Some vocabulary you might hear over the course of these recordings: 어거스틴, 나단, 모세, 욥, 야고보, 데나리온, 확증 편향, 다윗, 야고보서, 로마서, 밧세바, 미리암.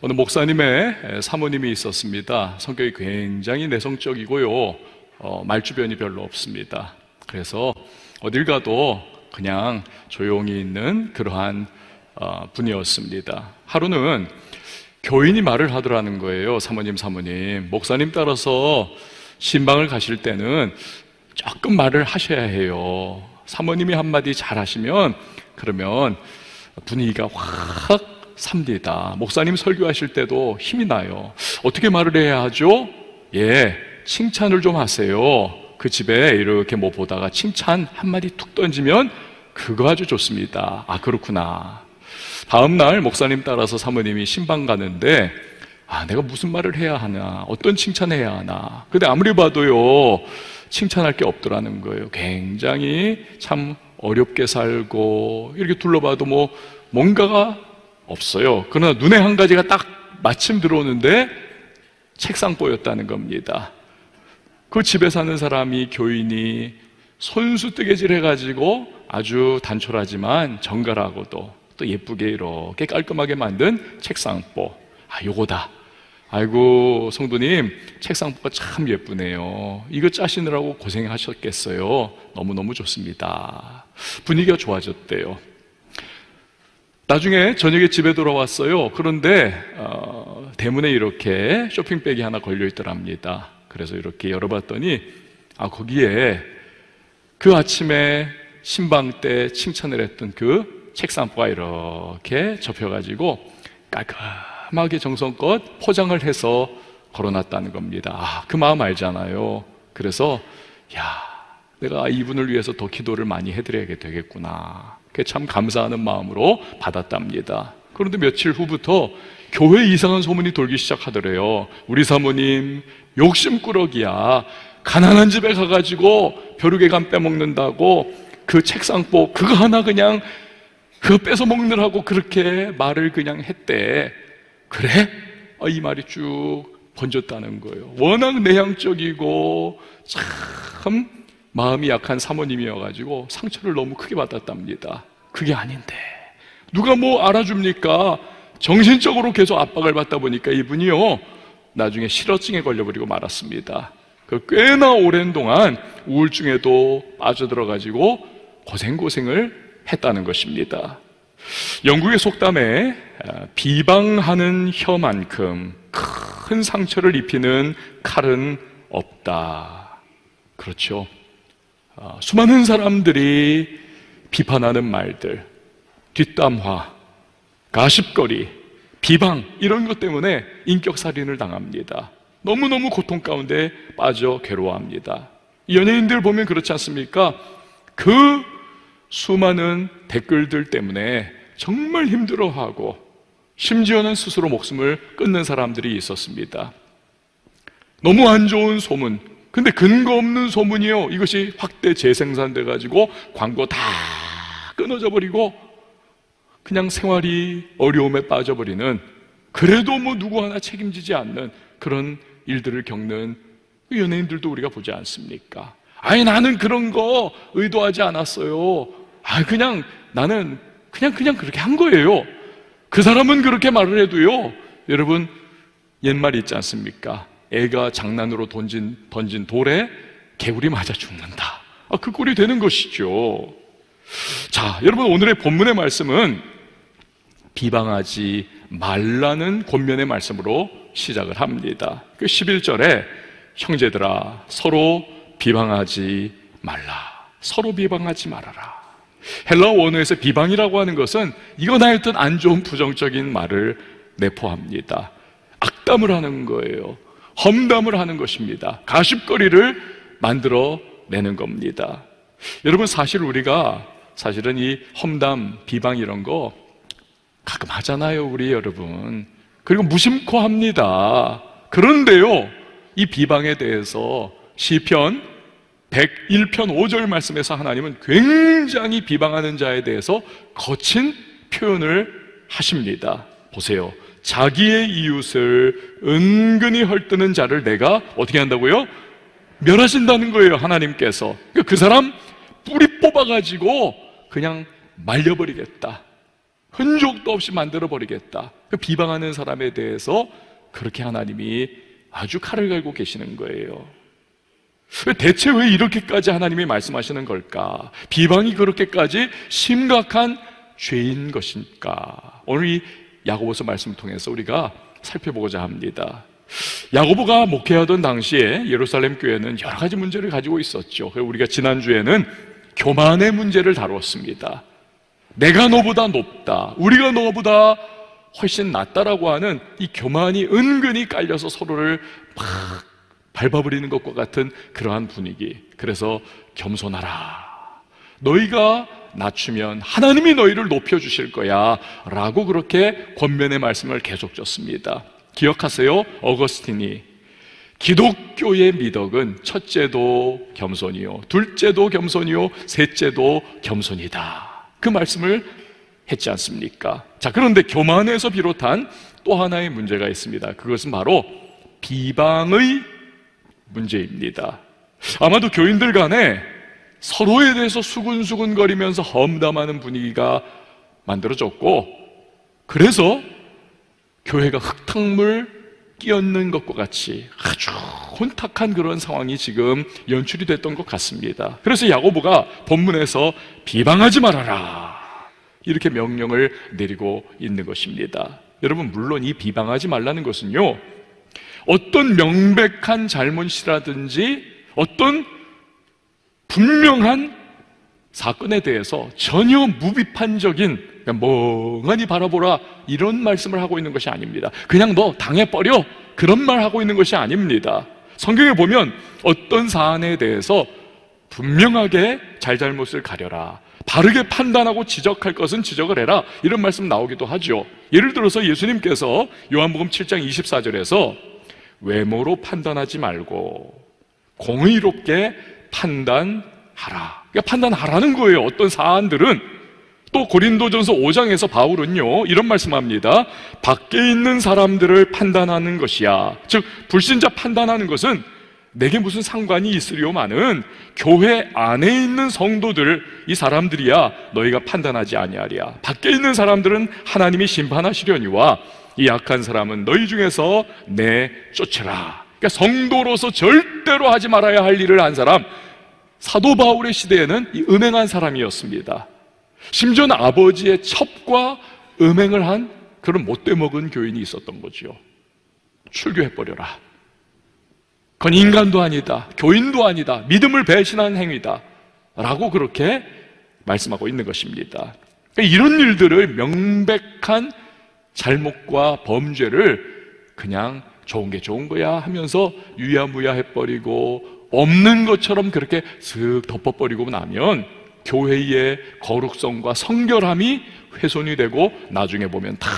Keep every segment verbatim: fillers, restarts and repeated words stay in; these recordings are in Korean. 어느 목사님의 사모님이 있었습니다. 성격이 굉장히 내성적이고요, 어, 말주변이 별로 없습니다. 그래서 어딜 가도 그냥 조용히 있는 그러한 어, 분이었습니다. 하루는 교인이 말을 하더라는 거예요. 사모님 사모님 목사님 따라서 신방을 가실 때는 조금 말을 하셔야 해요. 사모님이 한마디 잘 하시면 그러면 분위기가 확 삽니다. 목사님 설교하실 때도 힘이 나요. 어떻게 말을 해야 하죠? 예, 칭찬을 좀 하세요. 그 집에 이렇게 뭐 보다가 칭찬 한마디 툭 던지면 그거 아주 좋습니다. 아, 그렇구나. 다음날 목사님 따라서 사모님이 신방 가는데, 아, 내가 무슨 말을 해야 하나, 어떤 칭찬해야 하나. 근데 아무리 봐도요 칭찬할 게 없더라는 거예요. 굉장히 참 어렵게 살고 이렇게 둘러봐도 뭐 뭔가가 없어요. 그러나 눈에 한 가지가 딱 마침 들어오는데 책상 보였다는 겁니다. 그 집에 사는 사람이, 교인이 손수뜨개질 해가지고 아주 단촐하지만 정갈하고도 또 예쁘게 이렇게 깔끔하게 만든 책상보. 아, 요거다. 아이고 성도님 책상보가 참 예쁘네요. 이거 짜시느라고 고생하셨겠어요. 너무너무 좋습니다. 분위기가 좋아졌대요. 나중에 저녁에 집에 돌아왔어요. 그런데 어, 대문에 이렇게 쇼핑백이 하나 걸려있더랍니다. 그래서 이렇게 열어봤더니, 아, 거기에 그 아침에 신방 때 칭찬을 했던 그 책상보가 이렇게 접혀가지고 깔끔 마게 정성껏 포장을 해서 걸어놨다는 겁니다. 아, 그 마음 알잖아요. 그래서 야, 내가 이분을 위해서 더 기도를 많이 해드려야 되겠구나. 그게 참 감사하는 마음으로 받았답니다. 그런데 며칠 후부터 교회에 이상한 소문이 돌기 시작하더래요. 우리 사모님 욕심꾸러기야. 가난한 집에 가가지고 벼룩에감 빼먹는다고 그 책상보 그거 하나 그냥 그거 뺏어 먹느라고 그렇게 말을 그냥 했대. 그래? 아, 이 말이 쭉 번졌다는 거예요. 워낙 내향적이고 참 마음이 약한 사모님이어가지고 상처를 너무 크게 받았답니다. 그게 아닌데 누가 뭐 알아줍니까? 정신적으로 계속 압박을 받다 보니까 이분이요 나중에 실어증에 걸려버리고 말았습니다. 그 꽤나 오랜 동안 우울증에도 빠져들어가지고 고생고생을 했다는 것입니다. 영국의 속담에 비방하는 혀만큼 큰 상처를 입히는 칼은 없다. 그렇죠. 수많은 사람들이 비판하는 말들, 뒷담화, 가십거리, 비방, 이런 것 때문에 인격살인을 당합니다. 너무너무 고통 가운데 빠져 괴로워합니다. 연예인들 보면 그렇지 않습니까? 그 수많은 댓글들 때문에 정말 힘들어하고 심지어는 스스로 목숨을 끊는 사람들이 있었습니다. 너무 안 좋은 소문, 근데 근거 없는 소문이요, 이것이 확대 재생산돼 가지고 광고 다 끊어져 버리고 그냥 생활이 어려움에 빠져버리는, 그래도 뭐 누구 하나 책임지지 않는 그런 일들을 겪는 연예인들도 우리가 보지 않습니까? 아니, 나는 그런 거 의도하지 않았어요. 아, 그냥 나는 그냥 그냥 그렇게 한 거예요. 그 사람은 그렇게 말을 해도요, 여러분 옛말이 있지 않습니까? 애가 장난으로 던진, 던진 돌에 개구리 맞아 죽는다. 아, 그 꼴이 되는 것이죠. 자, 여러분 오늘의 본문의 말씀은 비방하지 말라는 권면의 말씀으로 시작을 합니다. 그 십일 절에 형제들아 서로 비방하지 말라, 서로 비방하지 말아라. 헬라어 원어에서 비방이라고 하는 것은 이거나 했던 안 좋은 부정적인 말을 내포합니다. 악담을 하는 거예요. 험담을 하는 것입니다. 가십거리를 만들어내는 겁니다. 여러분 사실 우리가 사실은 이 험담, 비방 이런 거 가끔 하잖아요, 우리 여러분. 그리고 무심코 합니다. 그런데요, 이 비방에 대해서 시편 백일 편 오 절 말씀에서 하나님은 굉장히 비방하는 자에 대해서 거친 표현을 하십니다. 보세요. 자기의 이웃을 은근히 헐뜯는 자를 내가 어떻게 한다고요? 멸하신다는 거예요, 하나님께서. 그 사람 뿌리 뽑아가지고 그냥 말려버리겠다. 흔적도 없이 만들어버리겠다. 비방하는 사람에 대해서 그렇게 하나님이 아주 칼을 갈고 계시는 거예요. 대체 왜 이렇게까지 하나님이 말씀하시는 걸까? 비방이 그렇게까지 심각한 죄인 것일까? 오늘 이 야고보서 말씀을 통해서 우리가 살펴보고자 합니다. 야고보가 목회하던 당시에 예루살렘 교회는 여러 가지 문제를 가지고 있었죠. 우리가 지난주에는 교만의 문제를 다루었습니다. 내가 너보다 높다, 우리가 너보다 훨씬 낫다라고 하는 이 교만이 은근히 깔려서 서로를 막 밟아버리는 것과 같은 그러한 분위기. 그래서 겸손하라, 너희가 낮추면 하나님이 너희를 높여주실 거야 라고 그렇게 권면의 말씀을 계속 줬습니다. 기억하세요? 어거스틴이 기독교의 미덕은 첫째도 겸손이요, 둘째도 겸손이요, 셋째도 겸손이다, 그 말씀을 했지 않습니까? 자, 그런데 교만에서 비롯한 또 하나의 문제가 있습니다. 그것은 바로 비방의 문제입니다. 아마도 교인들 간에 서로에 대해서 수근수근거리면서 험담하는 분위기가 만들어졌고, 그래서 교회가 흙탕물 끼얹는 것과 같이 아주 혼탁한 그런 상황이 지금 연출이 됐던 것 같습니다. 그래서 야고보가 본문에서 비방하지 말아라 이렇게 명령을 내리고 있는 것입니다. 여러분, 물론 이 비방하지 말라는 것은요, 어떤 명백한 잘못이라든지 어떤 분명한 사건에 대해서 전혀 무비판적인, 그냥 멍하니 바라보라 이런 말씀을 하고 있는 것이 아닙니다. 그냥 너 당해버려 그런 말 하고 있는 것이 아닙니다. 성경에 보면 어떤 사안에 대해서 분명하게 잘잘못을 가려라, 바르게 판단하고 지적할 것은 지적을 해라 이런 말씀 나오기도 하죠. 예를 들어서 예수님께서 요한복음 칠 장 이십사 절에서 외모로 판단하지 말고 공의롭게 판단하라, 그러니까 판단하라는 거예요, 어떤 사안들은. 또 고린도전서 오 장에서 바울은요 이런 말씀합니다. 밖에 있는 사람들을 판단하는 것이야, 즉 불신자 판단하는 것은 내게 무슨 상관이 있으려마는 교회 안에 있는 성도들, 이 사람들이야 너희가 판단하지 아니하리야. 밖에 있는 사람들은 하나님이 심판하시려니와 이 약한 사람은 너희 중에서 내쫓으라. 그러니까 성도로서 절대로 하지 말아야 할 일을 한 사람, 사도 바울의 시대에는 이 음행한 사람이었습니다. 심지어는 아버지의 첩과 음행을 한 그런 못돼 먹은 교인이 있었던 거죠. 출교해버려라, 그건 인간도 아니다, 교인도 아니다, 믿음을 배신하는 행위다 라고 그렇게 말씀하고 있는 것입니다. 그러니까 이런 일들을, 명백한 잘못과 범죄를 그냥 좋은 게 좋은 거야 하면서 유야무야 해버리고 없는 것처럼 그렇게 슥 덮어버리고 나면 교회의 거룩성과 성결함이 훼손이 되고 나중에 보면 다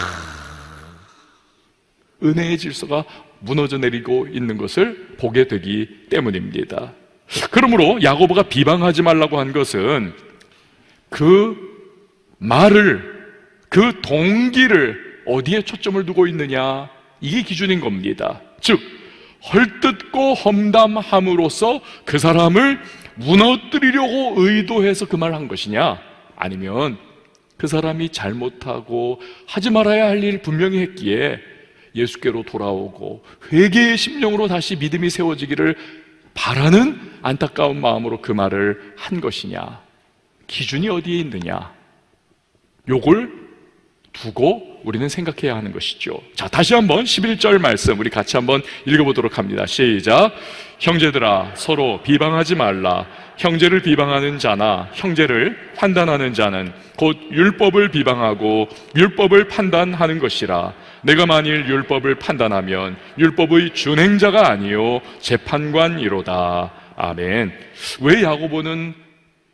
은혜의 질서가 무너져 내리고 있는 것을 보게 되기 때문입니다. 그러므로 야고보가 비방하지 말라고 한 것은 그 말을, 그 동기를 어디에 초점을 두고 있느냐, 이게 기준인 겁니다. 즉 헐뜯고 험담함으로써 그 사람을 무너뜨리려고 의도해서 그 말 한 것이냐, 아니면 그 사람이 잘못하고 하지 말아야 할 일 분명히 했기에 예수께로 돌아오고 회개의 심령으로 다시 믿음이 세워지기를 바라는 안타까운 마음으로 그 말을 한 것이냐, 기준이 어디에 있느냐, 요걸 두고 우리는 생각해야 하는 것이죠. 자, 다시 한번 십일 절 말씀 우리 같이 한번 읽어보도록 합니다. 시작. 형제들아, 서로 비방하지 말라. 형제를 비방하는 자나 형제를 판단하는 자는 곧 율법을 비방하고 율법을 판단하는 것이라. 내가 만일 율법을 판단하면 율법의 준행자가 아니요 재판관이로다. 아멘. 왜 야고보는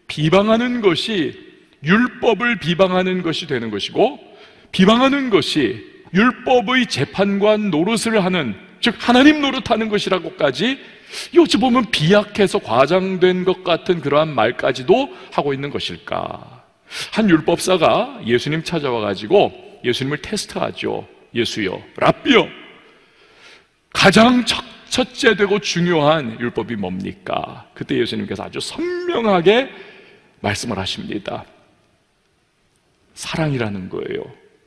비방하는 것이 율법을 비방하는 것이 되는 것이고, 비방하는 것이 율법의 재판관 노릇을 하는, 즉 하나님 노릇하는 것이라고까지, 어찌 보면 비약해서 과장된 것 같은 그러한 말까지도 하고 있는 것일까? 한 율법사가 예수님 찾아와 가지고 예수님을 테스트하죠. 예수여, 랍비여, 가장 첫째 되고 중요한 율법이 뭡니까? 그때 예수님께서 아주 선명하게 말씀을 하십니다. 사랑이라는 거예요.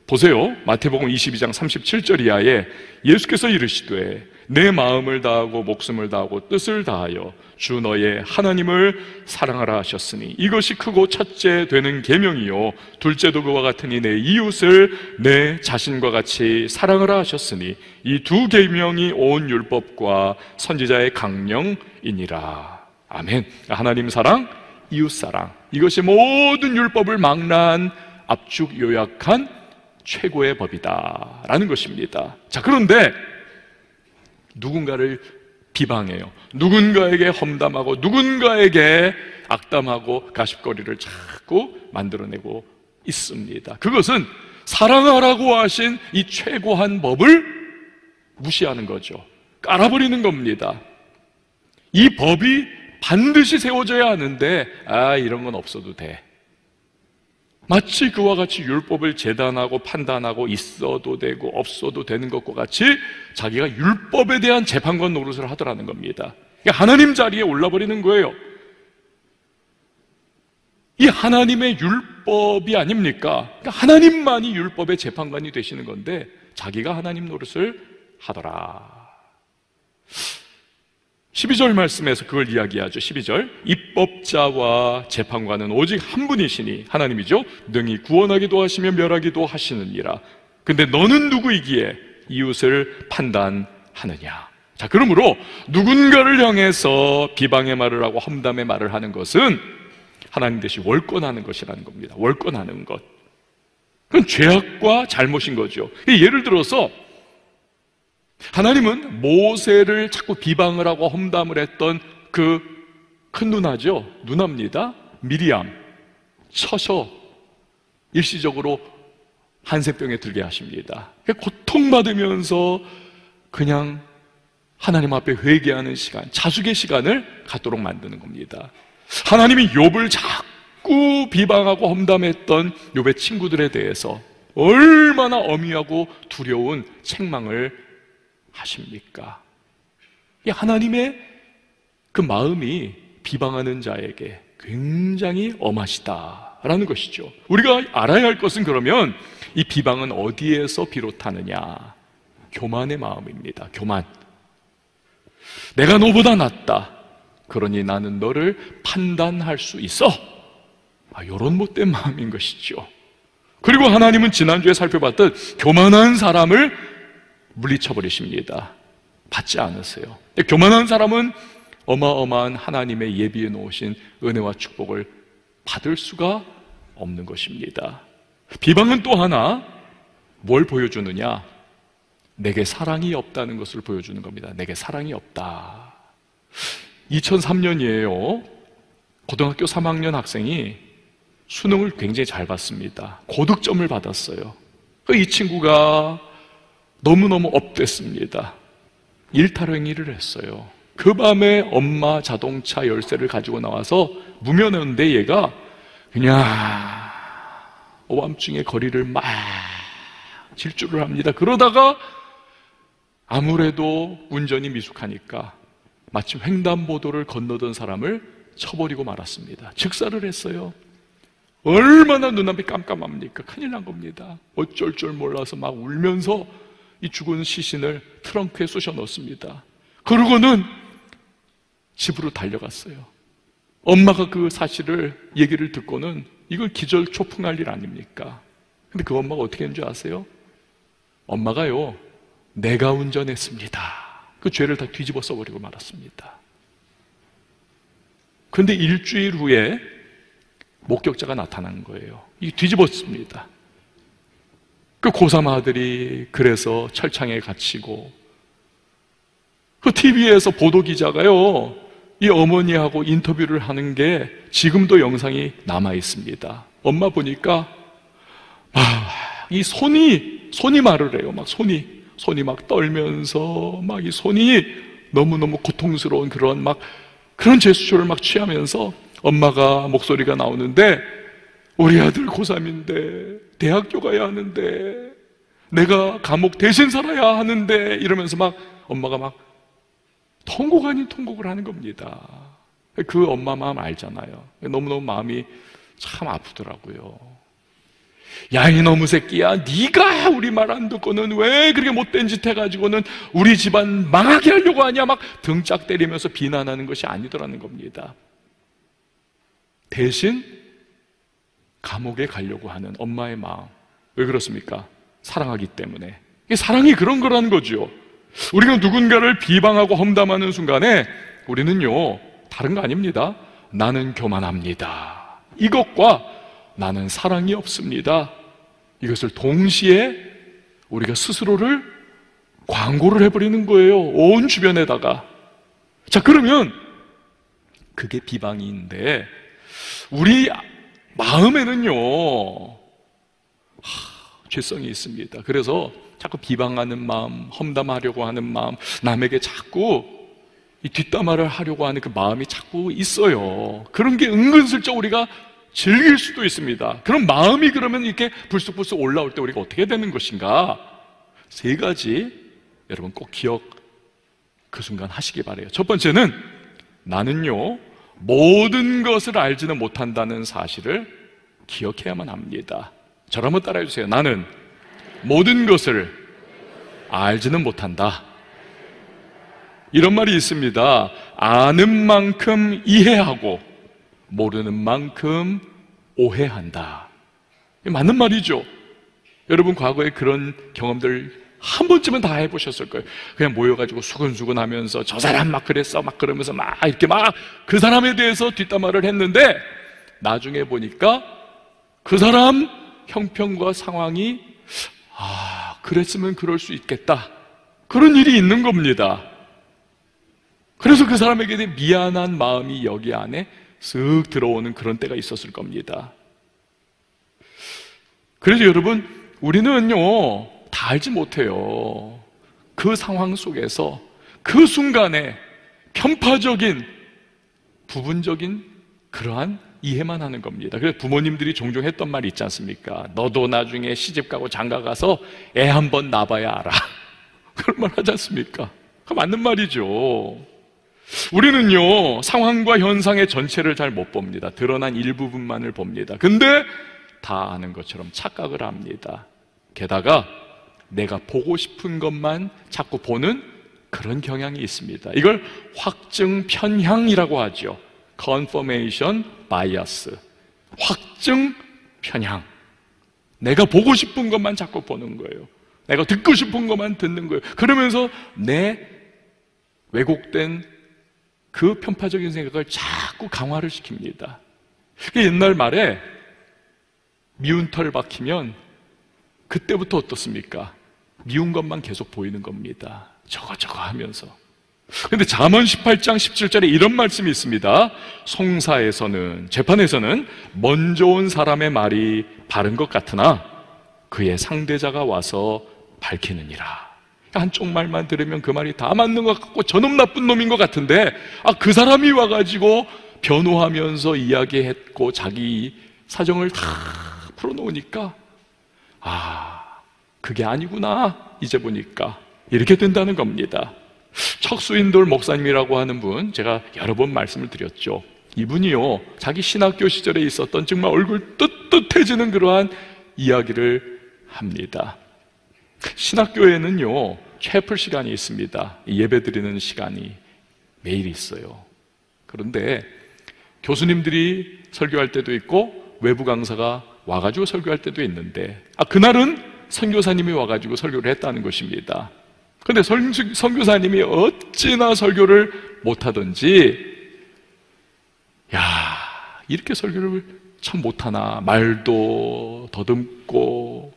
보세요. 마태복음 이십이 장 삼십칠 절 이하에 예수께서 이르시되 내 마음을 다하고 목숨을 다하고 뜻을 다하여 주 너의 하나님을 사랑하라 하셨으니 이것이 크고 첫째 되는 계명이요 둘째도 그와 같으니 내 이웃을 내 자신과 같이 사랑하라 하셨으니 이 두 계명이 온 율법과 선지자의 강령이니라. 아멘. 하나님 사랑, 이웃 사랑, 이것이 모든 율법을 망라한 압축 요약한 최고의 법이다 라는 것입니다. 자, 그런데 누군가를 비방해요. 누군가에게 험담하고 누군가에게 악담하고 가십거리를 자꾸 만들어내고 있습니다. 그것은 사랑하라고 하신 이 최고한 법을 무시하는 거죠. 깔아버리는 겁니다. 이 법이 반드시 세워져야 하는데 아, 이런 건 없어도 돼. 마치 그와 같이 율법을 재단하고 판단하고 있어도 되고 없어도 되는 것과 같이 자기가 율법에 대한 재판관 노릇을 하더라는 겁니다. 그러니까 하나님 자리에 올라버리는 거예요. 이 하나님의 율법이 아닙니까? 그러니까 하나님만이 율법의 재판관이 되시는 건데 자기가 하나님 노릇을 하더라. 십이 절 말씀에서 그걸 이야기하죠. 십이 절, 입법자와 재판관은 오직 한 분이시니 하나님이죠. 능히 구원하기도 하시며 멸하기도 하시느니라. 근데 너는 누구이기에 이웃을 판단하느냐. 자, 그러므로 누군가를 향해서 비방의 말을 하고 험담의 말을 하는 것은 하나님 대신 월권하는 것이라는 겁니다. 월권하는 것, 그건 죄악과 잘못인 거죠. 예를 들어서 하나님은 모세를 자꾸 비방을 하고 험담을 했던 그 큰 누나죠. 누나입니다. 미리암 쳐서 일시적으로 한센병에 들게 하십니다. 고통받으면서 그냥 하나님 앞에 회개하는 시간, 자숙의 시간을 갖도록 만드는 겁니다. 하나님이 욥을 자꾸 비방하고 험담했던 욥의 친구들에 대해서 얼마나 엄히하고 두려운 책망을 하십니까? 하나님의 그 마음이 비방하는 자에게 굉장히 엄하시다라는 것이죠. 우리가 알아야 할 것은 그러면 이 비방은 어디에서 비롯하느냐? 교만의 마음입니다. 교만. 내가 너보다 낫다. 그러니 나는 너를 판단할 수 있어. 아, 이런 못된 마음인 것이죠. 그리고 하나님은 지난주에 살펴봤던 교만한 사람을 물리쳐버리십니다. 받지 않으세요. 교만한 사람은 어마어마한 하나님의 예비해 놓으신 은혜와 축복을 받을 수가 없는 것입니다. 비방은 또 하나 뭘 보여주느냐? 내게 사랑이 없다는 것을 보여주는 겁니다. 내게 사랑이 없다. 이천삼 년이에요 고등학교 삼 학년 학생이 수능을 굉장히 잘 봤습니다. 고득점을 받았어요. 이 친구가 너무너무 업됐습니다. 일탈행위를 했어요. 그 밤에 엄마 자동차 열쇠를 가지고 나와서 무면허인데 얘가 그냥 오밤중에 거리를 막 질주를 합니다. 그러다가 아무래도 운전이 미숙하니까 마침 횡단보도를 건너던 사람을 쳐버리고 말았습니다. 즉사를 했어요. 얼마나 눈앞이 깜깜합니까? 큰일 난 겁니다. 어쩔 줄 몰라서 막 울면서 이 죽은 시신을 트렁크에 쑤셔 넣습니다. 그러고는 집으로 달려갔어요. 엄마가 그 사실을 얘기를 듣고는 이걸 기절초풍할 일 아닙니까? 근데 그 엄마가 어떻게 했는지 아세요? 엄마가요, 내가 운전했습니다. 그 죄를 다 뒤집어 써버리고 말았습니다. 근데 일주일 후에 목격자가 나타난 거예요. 이게 뒤집었습니다. 그 고삼 아들이 그래서 철창에 갇히고, 그 티비에서 보도기자가요, 이 어머니하고 인터뷰를 하는 게 지금도 영상이 남아있습니다. 엄마 보니까 아, 이 손이, 손이 말을 해요. 막 손이, 손이 막 떨면서 막 이 손이 너무너무 고통스러운 그런 막 그런 제스처를 막 취하면서 엄마가 목소리가 나오는데, 우리 아들 고삼인데 대학교 가야 하는데 내가 감옥 대신 살아야 하는데 이러면서 막 엄마가 막 통곡 아닌 통곡을 하는 겁니다. 그 엄마 마음 알잖아요. 너무너무 마음이 참 아프더라고요. 야 이놈의 새끼야, 네가 우리 말 안 듣고는 왜 그렇게 못된 짓 해가지고는 우리 집안 망하게 하려고 하냐, 막 등짝 때리면서 비난하는 것이 아니더라는 겁니다. 대신 감옥에 가려고 하는 엄마의 마음. 왜 그렇습니까? 사랑하기 때문에. 이게 사랑이 그런 거라는 거죠. 우리가 누군가를 비방하고 험담하는 순간에 우리는요 다른 거 아닙니다. 나는 교만합니다, 이것과 나는 사랑이 없습니다, 이것을 동시에 우리가 스스로를 광고를 해버리는 거예요, 온 주변에다가. 자, 그러면 그게 비방인데, 우리 마음에는요 하, 죄성이 있습니다. 그래서 자꾸 비방하는 마음, 험담하려고 하는 마음, 남에게 자꾸 이 뒷담화를 하려고 하는 그 마음이 자꾸 있어요. 그런 게 은근슬쩍 우리가 즐길 수도 있습니다. 그런 마음이 그러면 이렇게 불쑥불쑥 올라올 때 우리가 어떻게 되는 것인가? 세 가지 여러분 꼭 기억 그 순간 하시기 바래요. 첫 번째는 나는요 모든 것을 알지는 못한다는 사실을 기억해야만 합니다. 저를 한번 따라해 주세요. 나는 모든 것을 알지는 못한다. 이런 말이 있습니다. 아는 만큼 이해하고 모르는 만큼 오해한다. 맞는 말이죠. 여러분 과거에 그런 경험들 한 번쯤은 다 해보셨을 거예요. 그냥 모여가지고 수근수근 하면서 저 사람 막 그랬어 막 그러면서 막 이렇게 막 그 사람에 대해서 뒷담화를 했는데 나중에 보니까 그 사람 형편과 상황이 아, 그랬으면 그럴 수 있겠다, 그런 일이 있는 겁니다. 그래서 그 사람에게 대해 미안한 마음이 여기 안에 쓱 들어오는 그런 때가 있었을 겁니다. 그래서 여러분 우리는요 다 알지 못해요. 그 상황 속에서 그 순간에 편파적인 부분적인 그러한 이해만 하는 겁니다. 그래서 부모님들이 종종 했던 말이 있지 않습니까? 너도 나중에 시집가고 장가가서 애 한 번 낳아봐야 알아. 그런 말 하지 않습니까? 맞는 말이죠. 우리는요 상황과 현상의 전체를 잘 못 봅니다. 드러난 일부분만을 봅니다. 근데 다 아는 것처럼 착각을 합니다. 게다가 내가 보고 싶은 것만 자꾸 보는 그런 경향이 있습니다. 이걸 확증 편향이라고 하죠. confirmation bias, 확증 편향. 내가 보고 싶은 것만 자꾸 보는 거예요. 내가 듣고 싶은 것만 듣는 거예요. 그러면서 내 왜곡된 그 편파적인 생각을 자꾸 강화를 시킵니다. 옛날 말에 미운 털 박히면 그때부터 어떻습니까? 미운 것만 계속 보이는 겁니다. 저거 저거 하면서. 근데 잠언 십팔 장 십칠 절에 이런 말씀이 있습니다. 송사에서는, 재판에서는 먼저 온 사람의 말이 바른 것 같으나 그의 상대자가 와서 밝히느니라. 한쪽 말만 들으면 그 말이 다 맞는 것 같고 저놈 나쁜 놈인 것 같은데, 아, 그 사람이 와가지고 변호하면서 이야기했고 자기 사정을 다 풀어놓으니까 아, 그게 아니구나 이제 보니까, 이렇게 된다는 겁니다. 척수인돌 목사님이라고 하는 분, 제가 여러 번 말씀을 드렸죠. 이분이요 자기 신학교 시절에 있었던 정말 얼굴 뜨뜻해지는 그러한 이야기를 합니다. 신학교에는요 채플 시간이 있습니다. 예배 드리는 시간이 매일 있어요. 그런데 교수님들이 설교할 때도 있고 외부 강사가 와가지고 설교할 때도 있는데, 아, 그날은 선교사님이 와가지고 설교를 했다는 것입니다. 근데 선교사님이 어찌나 설교를 못하든지, 야, 이렇게 설교를 참 못하나, 말도 더듬고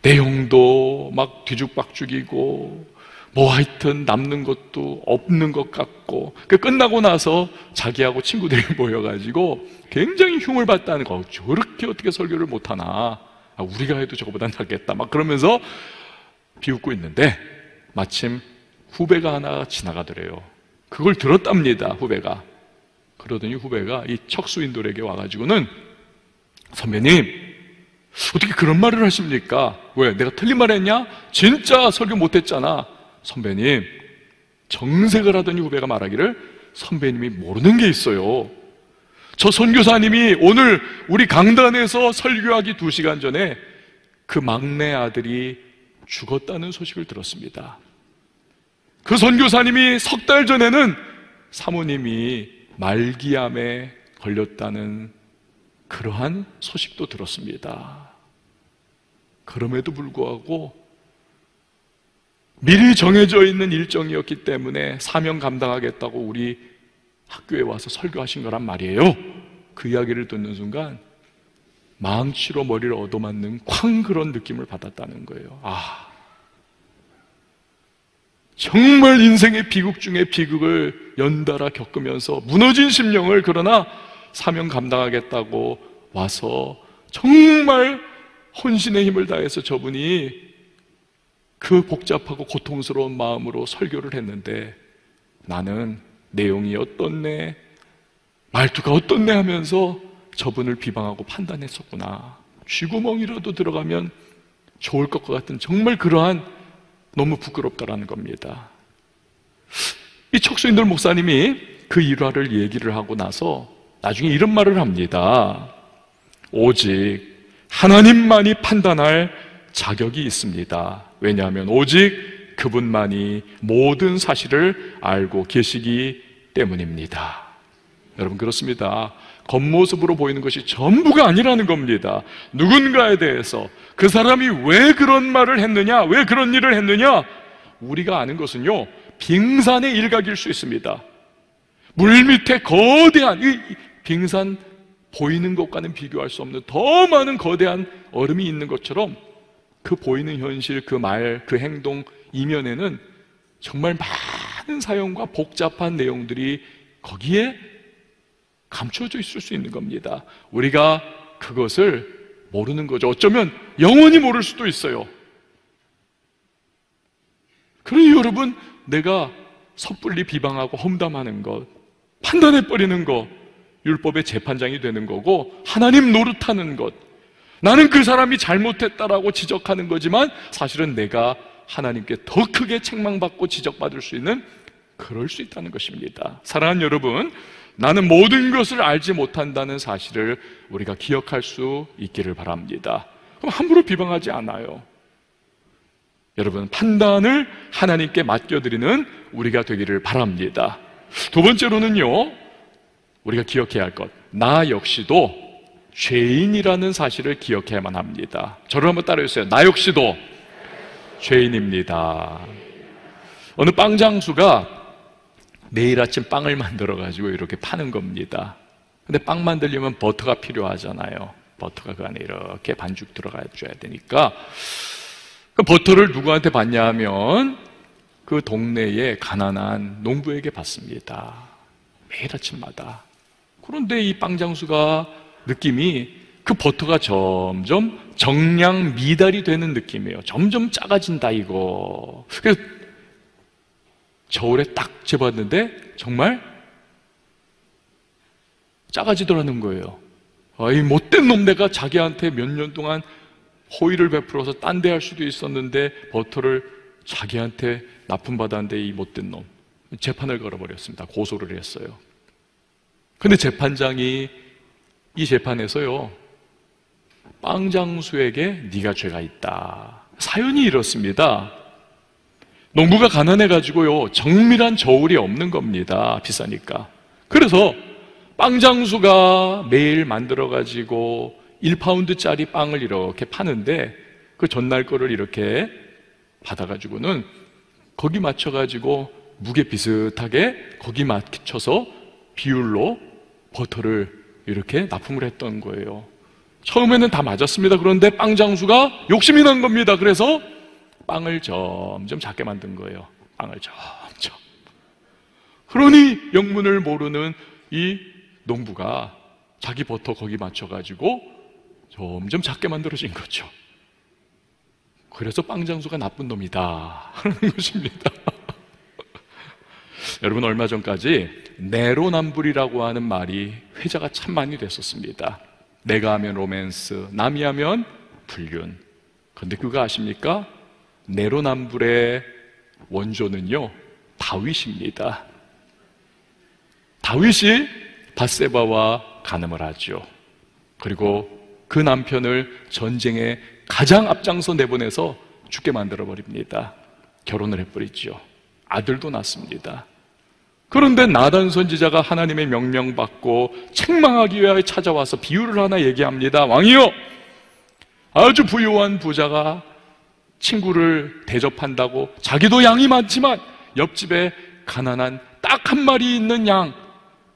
내용도 막 뒤죽박죽이고 뭐 하여튼 남는 것도 없는 것 같고, 그 끝나고 나서 자기하고 친구들이 모여가지고 굉장히 흉을 봤다는 거. 저렇게 어떻게 설교를 못하나, 아, 우리가 해도 저거보다 낫겠다 막 그러면서 비웃고 있는데 마침 후배가 하나 지나가더래요. 그걸 들었답니다, 후배가. 그러더니 후배가 이 척수인돌에게 와가지고는, 선배님 어떻게 그런 말을 하십니까? 왜, 내가 틀린 말 했냐? 진짜 설교 못했잖아. 선배님, 정색을 하더니 후배가 말하기를, 선배님이 모르는 게 있어요. 저 선교사님이 오늘 우리 강단에서 설교하기 두 시간 전에 그 막내 아들이 죽었다는 소식을 들었습니다. 그 선교사님이 석 달 전에는 사모님이 말기암에 걸렸다는 그러한 소식도 들었습니다. 그럼에도 불구하고 미리 정해져 있는 일정이었기 때문에 사명 감당하겠다고 우리 학교에 와서 설교하신 거란 말이에요. 그 이야기를 듣는 순간 망치로 머리를 얻어맞는 쾅 그런 느낌을 받았다는 거예요. 아, 정말 인생의 비극 중에 비극을 연달아 겪으면서 무너진 심령을, 그러나 사명 감당하겠다고 와서 정말 혼신의 힘을 다해서 저분이 그 복잡하고 고통스러운 마음으로 설교를 했는데 나는 내용이 어떻네, 말투가 어떻네 하면서 저분을 비방하고 판단했었구나. 쥐구멍이라도 들어가면 좋을 것 같은 정말 그러한, 너무 부끄럽다라는 겁니다. 이 척수인돌 목사님이 그 일화를 얘기를 하고 나서 나중에 이런 말을 합니다. 오직 하나님만이 판단할 자격이 있습니다. 왜냐하면 오직 그분만이 모든 사실을 알고 계시기 때문입니다. 여러분, 그렇습니다. 겉모습으로 보이는 것이 전부가 아니라는 겁니다. 누군가에 대해서 그 사람이 왜 그런 말을 했느냐, 왜 그런 일을 했느냐, 우리가 아는 것은요 빙산의 일각일 수 있습니다. 물 밑에 거대한 이 빙산, 보이는 것과는 비교할 수 없는 더 많은 거대한 얼음이 있는 것처럼 그 보이는 현실, 그 말, 그 행동 이면에는 정말 많은 사연과 복잡한 내용들이 거기에 감춰져 있을 수 있는 겁니다. 우리가 그것을 모르는 거죠. 어쩌면 영원히 모를 수도 있어요. 그러니 여러분, 내가 섣불리 비방하고 험담하는 것, 판단해버리는 것, 율법의 재판장이 되는 거고 하나님 노릇하는 것, 나는 그 사람이 잘못했다라고 지적하는 거지만 사실은 내가 하나님께 더 크게 책망받고 지적받을 수 있는, 그럴 수 있다는 것입니다. 사랑하는 여러분, 나는 모든 것을 알지 못한다는 사실을 우리가 기억할 수 있기를 바랍니다. 그럼 함부로 비방하지 않아요. 여러분, 판단을 하나님께 맡겨드리는 우리가 되기를 바랍니다. 두 번째로는요, 우리가 기억해야 할 것, 나 역시도 죄인이라는 사실을 기억해야만 합니다. 저를 한번 따라해주세요. 나 역시도 죄인입니다. 어느 빵장수가 매일 아침 빵을 만들어가지고 이렇게 파는 겁니다. 근데 빵 만들려면 버터가 필요하잖아요. 버터가 그 안에 이렇게 반죽 들어가줘야 되니까 그 버터를 누구한테 받냐 하면 그 동네의 가난한 농부에게 받습니다. 매일 아침마다. 그런데 이 빵장수가 느낌이 그 버터가 점점 정량 미달이 되는 느낌이에요. 점점 작아진다 이거. 그래서 저울에 딱 재봤는데 정말 작아지더라는 거예요. 아, 이 못된 놈, 내가 자기한테 몇 년 동안 호의를 베풀어서 딴 데 할 수도 있었는데 버터를 자기한테 납품받았는데 이 못된 놈. 재판을 걸어버렸습니다. 고소를 했어요. 근데 재판장이 이 재판에서요 빵장수에게 네가 죄가 있다. 사연이 이렇습니다. 농부가 가난해가지고요 정밀한 저울이 없는 겁니다. 비싸니까. 그래서 빵장수가 매일 만들어가지고 일 파운드짜리 빵을 이렇게 파는데 그 전날 거를 이렇게 받아가지고는 거기 맞춰가지고 무게 비슷하게 거기 맞춰서 비율로 버터를 이렇게 납품을 했던 거예요. 처음에는 다 맞았습니다. 그런데 빵장수가 욕심이 난 겁니다. 그래서 빵을 점점 작게 만든 거예요. 빵을 점점. 그러니 영문을 모르는 이 농부가 자기 버터 거기 맞춰가지고 점점 작게 만들어진 거죠. 그래서 빵장수가 나쁜 놈이다 하는 것입니다. 여러분, 얼마 전까지 내로남불이라고 하는 말이 회자가 참 많이 됐었습니다. 내가 하면 로맨스, 남이 하면 불륜. 그런데 그거 아십니까? 내로남불의 원조는요 다윗입니다. 다윗이 밧세바와 간음을 하죠. 그리고 그 남편을 전쟁에 가장 앞장서 내보내서 죽게 만들어버립니다. 결혼을 해버리죠. 아들도 낳습니다. 그런데 나단 선지자가 하나님의 명령받고 책망하기 위하여 찾아와서 비유를 하나 얘기합니다. 왕이여, 아주 부유한 부자가 친구를 대접한다고 자기도 양이 많지만 옆집에 가난한 딱 한 마리 있는 양,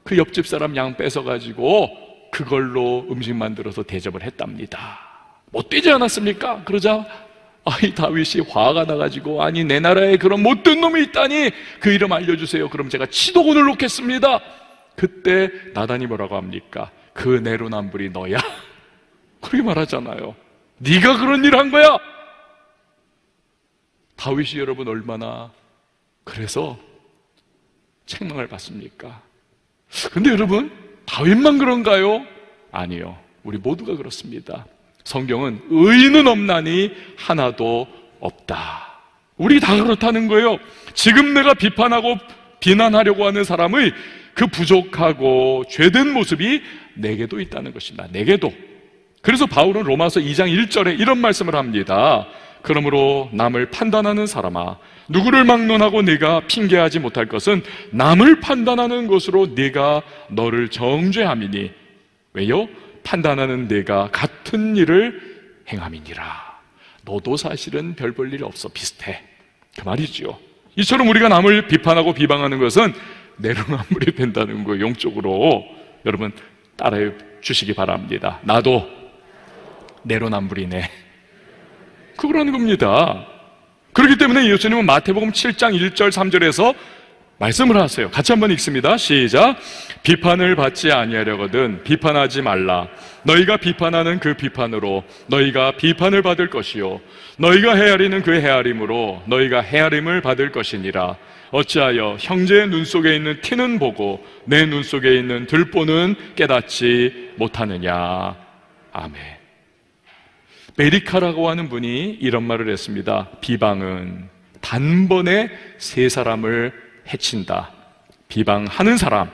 그 옆집 사람 양 뺏어가지고 그걸로 음식 만들어서 대접을 했답니다. 못되지 않았습니까? 그러자 아이 다윗이 화가 나가지고, 아니 내 나라에 그런 못된 놈이 있다니 그 이름 알려주세요. 그럼 제가 치도곤을 놓겠습니다. 그때 나단이 뭐라고 합니까? 그 내로남불이 너야? 그렇게 말하잖아요. 네가 그런 일을 한 거야. 다윗이 여러분 얼마나 그래서 책망을 받습니까? 근데 여러분 다윗만 그런가요? 아니요, 우리 모두가 그렇습니다. 성경은 의인은 없나니 하나도 없다. 우리 다 그렇다는 거예요. 지금 내가 비판하고 비난하려고 하는 사람의 그 부족하고 죄된 모습이 내게도 있다는 것입니다. 내게도. 그래서 바울은 로마서 이 장 일 절에 이런 말씀을 합니다. 그러므로 남을 판단하는 사람아, 누구를 막론하고 네가 핑계하지 못할 것은 남을 판단하는 것으로 네가 너를 정죄함이니, 왜요? 판단하는 네가 같은 일을 행함이니라. 너도 사실은 별 볼 일 없어, 비슷해, 그 말이지요. 이처럼 우리가 남을 비판하고 비방하는 것은 내로남불이 된다는 거예요. 영적으로 여러분 따라해 주시기 바랍니다. 나도 내로남불이네, 그거라는 겁니다. 그렇기 때문에 예수님은 마태복음 칠 장 일 절 삼 절에서 말씀을 하세요. 같이 한번 읽습니다. 시작. 비판을 받지 아니하려거든 비판하지 말라. 너희가 비판하는 그 비판으로 너희가 비판을 받을 것이요, 너희가 헤아리는 그 헤아림으로 너희가 헤아림을 받을 것이니라. 어찌하여 형제의 눈 속에 있는 티는 보고 내 눈 속에 있는 들보는 깨닫지 못하느냐. 아멘. 베리카라고 하는 분이 이런 말을 했습니다. 비방은 단번에 세 사람을 해친다. 비방하는 사람,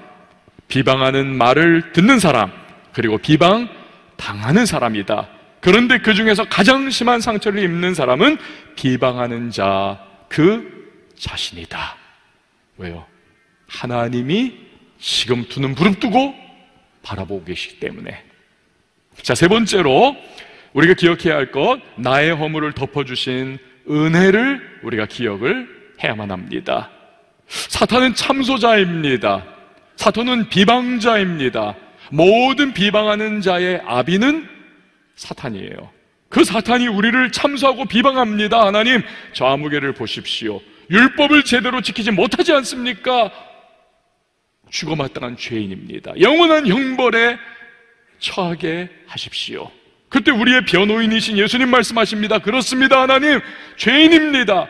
비방하는 말을 듣는 사람, 그리고 비방당하는 사람이다. 그런데 그 중에서 가장 심한 상처를 입는 사람은 비방하는 자 그 자신이다. 왜요? 하나님이 지금 두 눈 부릅뜨고 바라보고 계시기 때문에. 자, 세 번째로 우리가 기억해야 할 것, 나의 허물을 덮어주신 은혜를 우리가 기억을 해야만 합니다. 사탄은 참소자입니다. 사탄은 비방자입니다. 모든 비방하는 자의 아비는 사탄이에요. 그 사탄이 우리를 참소하고 비방합니다. 하나님, 저 아무개를 보십시오. 율법을 제대로 지키지 못하지 않습니까? 죽어마땅한 죄인입니다. 영원한 형벌에 처하게 하십시오. 그때 우리의 변호인이신 예수님 말씀하십니다. 그렇습니다, 하나님, 죄인입니다.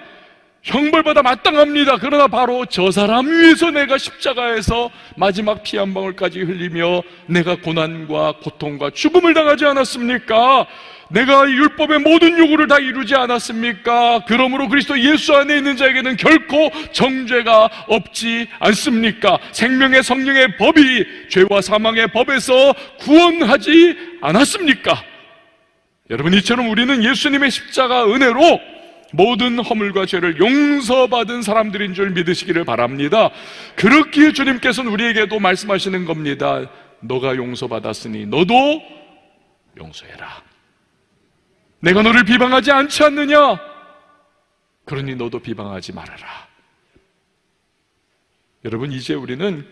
형벌받아 마땅합니다. 그러나 바로 저 사람 위에서 내가 십자가에서 마지막 피 한 방울까지 흘리며 내가 고난과 고통과 죽음을 당하지 않았습니까? 내가 율법의 모든 요구를 다 이루지 않았습니까? 그러므로 그리스도 예수 안에 있는 자에게는 결코 정죄가 없지 않습니까? 생명의 성령의 법이 죄와 사망의 법에서 구원하지 않았습니까? 여러분, 이처럼 우리는 예수님의 십자가 은혜로 모든 허물과 죄를 용서받은 사람들인 줄 믿으시기를 바랍니다. 그렇기에 주님께서는 우리에게도 말씀하시는 겁니다. 너가 용서받았으니 너도 용서해라. 내가 너를 비방하지 않지 않느냐? 그러니 너도 비방하지 말아라. 여러분, 이제 우리는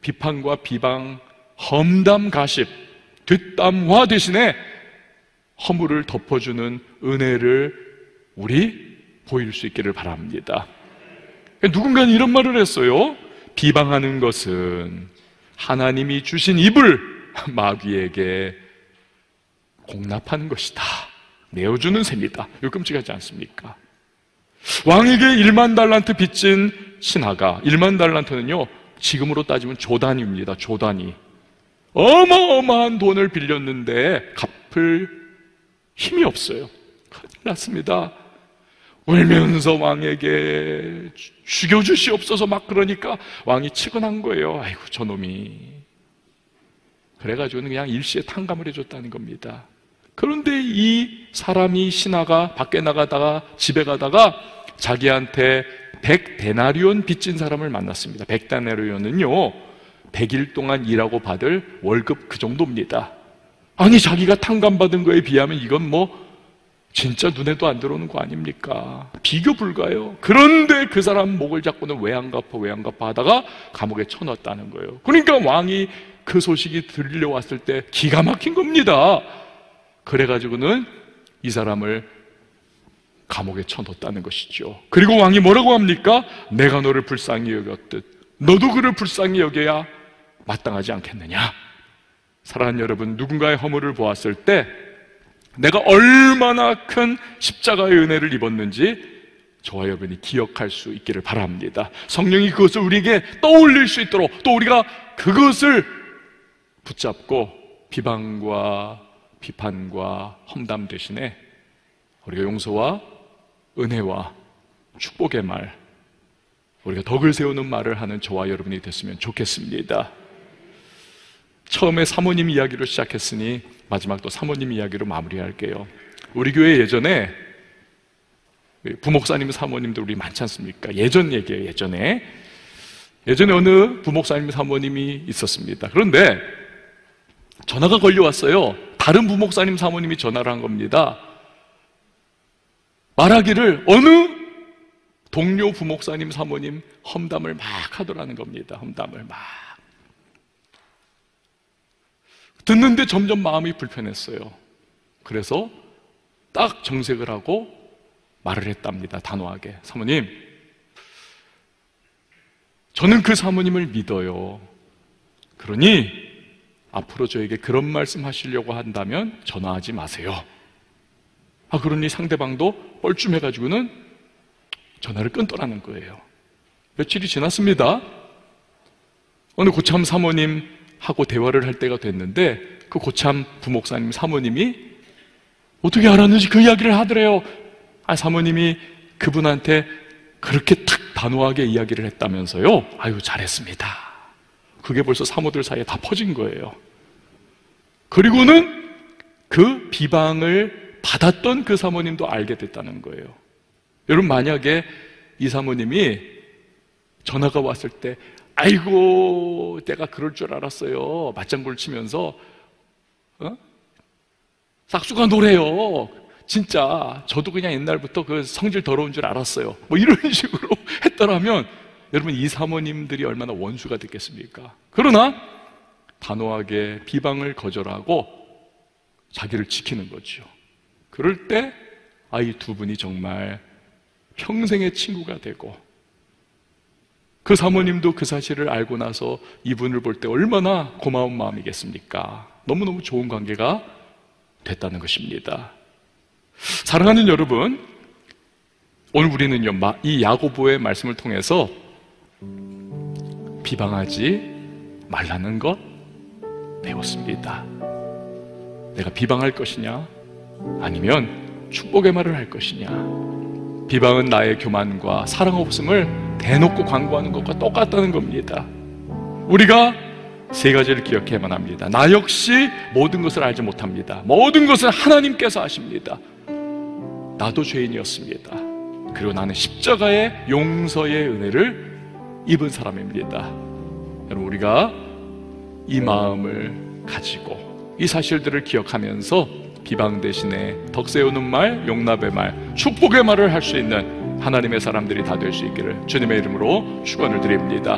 비판과 비방, 험담, 가십, 뒷담화 대신에 허물을 덮어주는 은혜를 우리 보일 수 있기를 바랍니다. 누군가는 이런 말을 했어요. 비방하는 것은 하나님이 주신 입을 마귀에게 공납하는 것이다. 내어주는 셈이다. 이거 끔찍하지 않습니까? 왕에게 일만 달란트 빚진 신하가, 일만 달란트는요 지금으로 따지면 조단위입니다. 조단위. 어마어마한 돈을 빌렸는데 갚을 힘이 없어요. 큰일 났습니다. 울면서 왕에게 죽여주시옵소서 막 그러니까 왕이 측은한 거예요. 아이고 저놈이. 그래가지고는 그냥 일시에 탕감을 해줬다는 겁니다. 그런데 이 사람이 신하가 밖에 나가다가 집에 가다가 자기한테 백 데나리온 빚진 사람을 만났습니다. 백 데나리온은요 백 일 동안 일하고 받을 월급 그 정도입니다. 아니 자기가 탕감받은 거에 비하면 이건 뭐 진짜 눈에도 안 들어오는 거 아닙니까? 비교 불가요. 그런데 그 사람 목을 잡고는 왜 안 갚아 왜 안 갚아 하다가 감옥에 쳐넣었다는 거예요. 그러니까 왕이 그 소식이 들려왔을 때 기가 막힌 겁니다. 그래가지고는 이 사람을 감옥에 쳐넣었다는 것이죠. 그리고 왕이 뭐라고 합니까? 내가 너를 불쌍히 여겼듯 너도 그를 불쌍히 여겨야 마땅하지 않겠느냐? 사랑하는 여러분, 누군가의 허물을 보았을 때 내가 얼마나 큰 십자가의 은혜를 입었는지 저와 여러분이 기억할 수 있기를 바랍니다. 성령이 그것을 우리에게 떠올릴 수 있도록 또 우리가 그것을 붙잡고 비방과 비판과 험담 대신에 우리가 용서와 은혜와 축복의 말, 우리가 덕을 세우는 말을 하는 저와 여러분이 됐으면 좋겠습니다. 처음에 사모님 이야기로 시작했으니 마지막 또 사모님 이야기로 마무리할게요. 우리 교회 예전에 부목사님 사모님들 우리 많지 않습니까? 예전 얘기예요. 예전에 예전에 어느 부목사님 사모님이 있었습니다. 그런데 전화가 걸려왔어요. 다른 부목사님 사모님이 전화를 한 겁니다. 말하기를 어느 동료 부목사님 사모님 험담을 막 하더라는 겁니다. 험담을 막 듣는데 점점 마음이 불편했어요. 그래서 딱 정색을 하고 말을 했답니다. 단호하게. 사모님, 저는 그 사모님을 믿어요. 그러니 앞으로 저에게 그런 말씀 하시려고 한다면 전화하지 마세요. 아, 그러니 상대방도 뻘쭘해가지고는 전화를 끊더라는 거예요. 며칠이 지났습니다. 어느 고참 사모님 하고 대화를 할 때가 됐는데 그 고참 부목사님 사모님이 어떻게 알았는지 그 이야기를 하더래요. 아, 사모님이 그분한테 그렇게 탁 단호하게 이야기를 했다면서요. 아유, 잘했습니다. 그게 벌써 사모들 사이에 다 퍼진 거예요. 그리고는 그 비방을 받았던 그 사모님도 알게 됐다는 거예요. 여러분, 만약에 이 사모님이 전화가 왔을 때 아이고 내가 그럴 줄 알았어요. 맞장구를 치면서 어? 싹수가 노래요. 진짜 저도 그냥 옛날부터 그 성질 더러운 줄 알았어요. 뭐 이런 식으로 했더라면 여러분 이 사모님들이 얼마나 원수가 됐겠습니까? 그러나 단호하게 비방을 거절하고 자기를 지키는 거죠. 그럴 때 아이 두 분이 정말 평생의 친구가 되고 그 사모님도 그 사실을 알고 나서 이분을 볼 때 얼마나 고마운 마음이겠습니까? 너무너무 좋은 관계가 됐다는 것입니다. 사랑하는 여러분, 오늘 우리는요 이 야고보의 말씀을 통해서 비방하지 말라는 것 배웠습니다. 내가 비방할 것이냐 아니면 축복의 말을 할 것이냐. 비방은 나의 교만과 사랑 없음을 대놓고 광고하는 것과 똑같다는 겁니다. 우리가 세 가지를 기억해야만 합니다. 나 역시 모든 것을 알지 못합니다. 모든 것을 하나님께서 아십니다. 나도 죄인이었습니다. 그리고 나는 십자가의 용서의 은혜를 입은 사람입니다. 여러분, 우리가 이 마음을 가지고 이 사실들을 기억하면서 비방 대신에 덕 세우는 말, 용납의 말, 축복의 말을 할 수 있는 하나님의 사람들이 다 될 수 있기를 주님의 이름으로 축원을 드립니다.